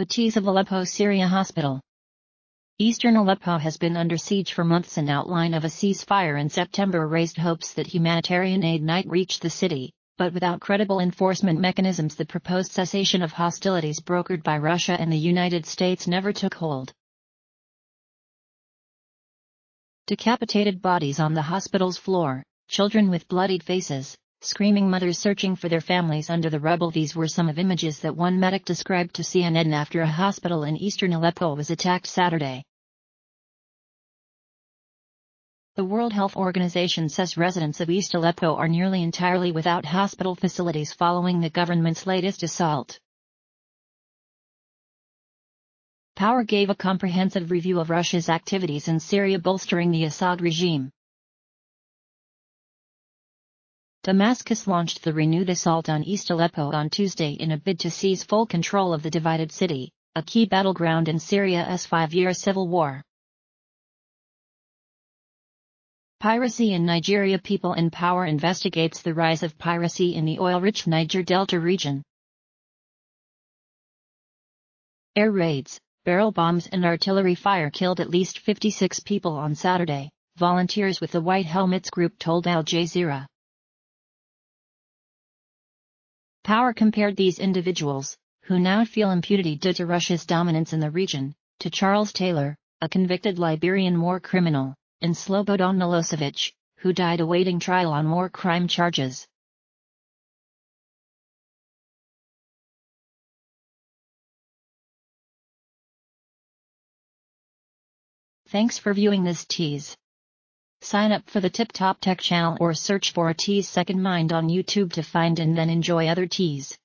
Atis of Aleppo, Syria Hospital. Eastern Aleppo has been under siege for months, and outline of a ceasefire in September raised hopes that humanitarian aid might reach the city, but without credible enforcement mechanisms, the proposed cessation of hostilities brokered by Russia and the United States never took hold. Decapitated bodies on the hospital's floor, children with bloodied faces, screaming mothers searching for their families under the rubble. These were some of images that one medic described to CNN after a hospital in eastern Aleppo was attacked Saturday. The World Health Organization says residents of East Aleppo are nearly entirely without hospital facilities following the government's latest assault. Power gave a comprehensive review of Russia's activities in Syria bolstering the Assad regime. Damascus launched the renewed assault on East Aleppo on Tuesday in a bid to seize full control of the divided city, a key battleground in Syria's five-year civil war. Piracy in Nigeria. People in Power investigates the rise of piracy in the oil-rich Niger Delta region. Air raids, barrel bombs and artillery fire killed at least 56 people on Saturday, volunteers with the White Helmets group told Al Jazeera. Power compared these individuals, who now feel impunity due to Russia's dominance in the region, to Charles Taylor, a convicted Liberian war criminal, and Slobodan Milosevic, who died awaiting trial on war crime charges. Thanks for viewing this tease. Sign up for the Tip Top Tech channel or search for A Tease Second Mind on YouTube to find and then enjoy other teas.